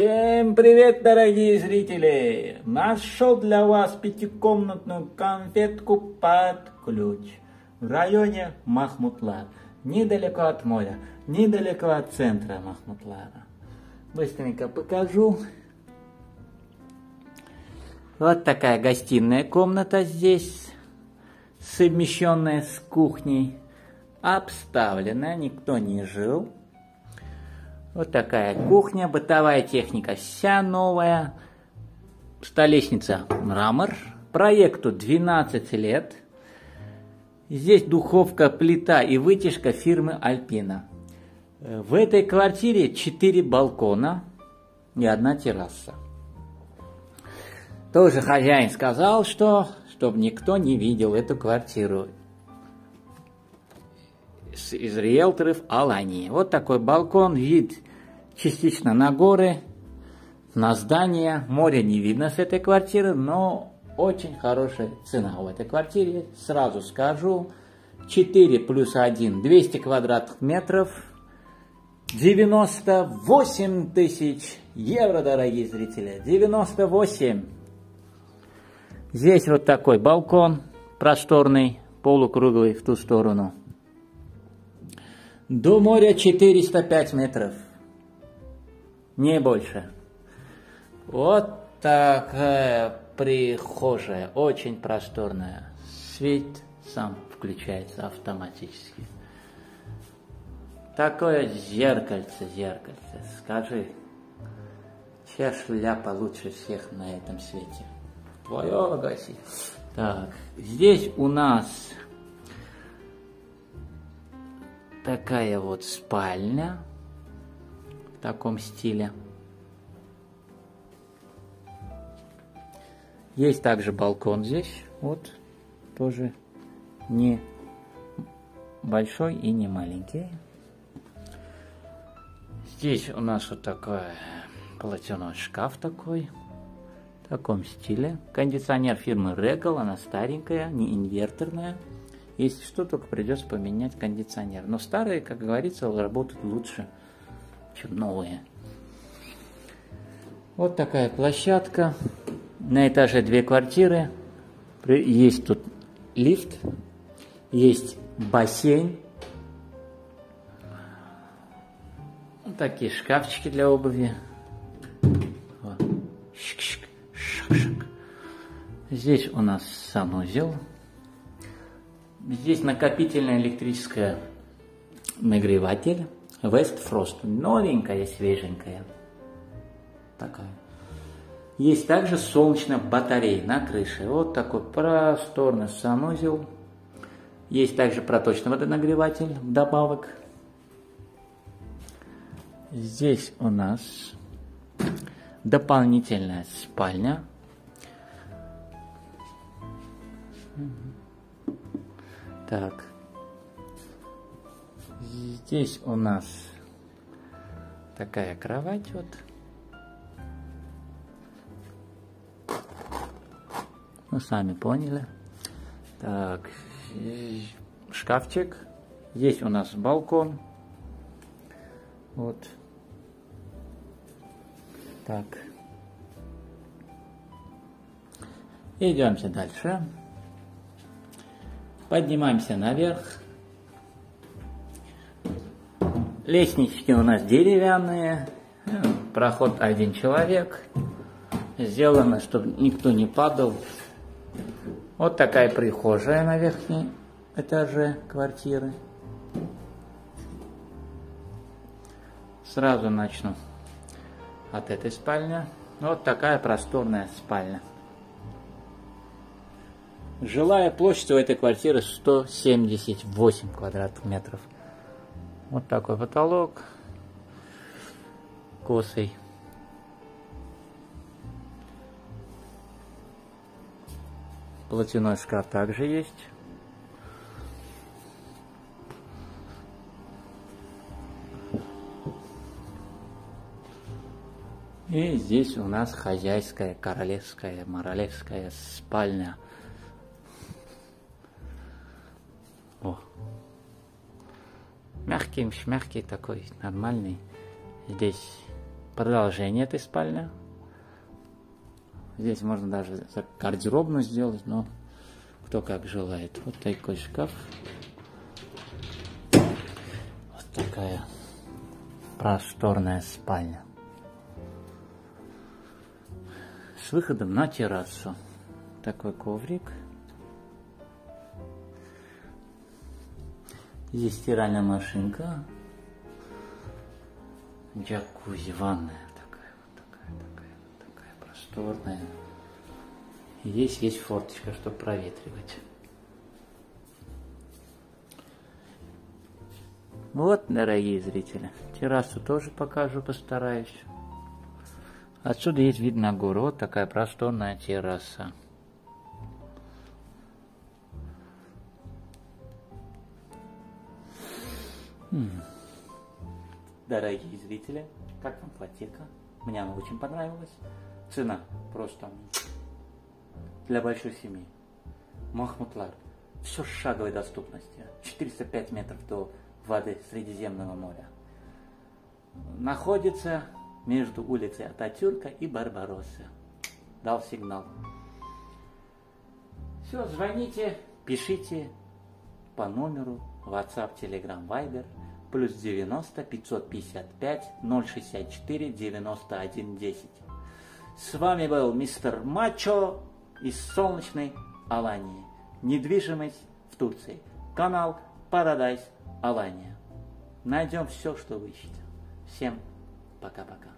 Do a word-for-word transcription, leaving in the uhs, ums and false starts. Всем привет, дорогие зрители! Нашел для вас пятикомнатную конфетку под ключ в районе Махмутла, недалеко от моря, недалеко от центра Махмутла. Быстренько покажу. Вот такая гостиная комната здесь, совмещенная с кухней, обставленная, никто не жил. Вот такая кухня, бытовая техника вся новая, столешница мрамор, проекту двенадцать лет. Здесь духовка, плита и вытяжка фирмы Альпина. В этой квартире четыре балкона и одна терраса. Тоже хозяин сказал, что чтобы никто не видел эту квартиру. Из риэлторов Алании. Вот такой балкон, вид частично на горы, на здания. Море не видно с этой квартиры, но очень хорошая цена в этой квартире. Сразу скажу, четыре плюс один, двести квадратных метров, девяносто восемь тысяч евро, дорогие зрители, девяносто восемь. Здесь вот такой балкон, просторный, полукруглый в ту сторону. До моря четыреста пять метров, не больше. Вот такая прихожая, очень просторная. Свет сам включается автоматически. Такое зеркальце, зеркальце, скажи, чья шляпа лучше всех на этом свете? Твое, Agassi. Так, здесь у нас такая вот спальня в таком стиле. Есть также балкон здесь, вот тоже не большой и не маленький. Здесь у нас вот такой полотенный шкаф такой, в таком стиле. Кондиционер фирмы Regal, она старенькая, не инверторная. Если что, только придется поменять кондиционер. Но старые, как говорится, работают лучше, чем новые. Вот такая площадка. На этаже две квартиры. Есть тут лифт. Есть бассейн. Вот такие шкафчики для обуви. Вот. Шик-шик, шик-шик. Здесь у нас санузел. Здесь накопительная электрическая нагреватель West Frost, новенькая, свеженькая такая. Есть также солнечная батарея на крыше. Вот такой просторный санузел. Есть также проточный водонагреватель вдобавок. Здесь у нас дополнительная спальня. Так, здесь у нас такая кровать вот. Ну, сами поняли. Так, шкафчик. Здесь у нас балкон. Вот. Так. Идемте дальше. Поднимаемся наверх. Лестнички у нас деревянные. Проход один человек. Сделано, чтобы никто не падал. Вот такая прихожая на верхнем этаже квартиры. Сразу начну от этой спальни. Вот такая просторная спальня. Жилая площадь у этой квартиры сто семьдесят восемь квадратных метров. Вот такой потолок. Косый. Платяной шкаф также есть. И здесь у нас хозяйская, королевская, моралевская спальня. О. Мягкий, мягкий такой, нормальный. Здесь продолжение этой спальни. Здесь можно даже гардеробную сделать, но кто как желает. Вот такой шкаф. Вот такая просторная спальня. С выходом на террасу. Такой коврик. Здесь стиральная машинка. Джакузи, ванная. Такая вот, такая, такая, такая просторная. И здесь есть форточка, чтобы проветривать. Вот, дорогие зрители, террасу тоже покажу, постараюсь. Отсюда есть вид на гору. Вот такая просторная терраса. Дорогие зрители, как вам квартирка? Мне она очень понравилась. Цена просто для большой семьи. Махмутла. Все с шаговой доступностью. четыреста пять метров до воды Средиземного моря. Находится между улицей Ататюрка и Барбароссы. Дал сигнал. Все, звоните, пишите по номеру WhatsApp, Telegram, Viber. Плюс девяносто пятьсот пятьдесят пять ноль шестьдесят четыре девяносто один десять. С вами был мистер Мачо из солнечной Алании. Недвижимость в Турции. Канал Paradise Alanya. Найдем все, что вы ищете. Всем пока-пока.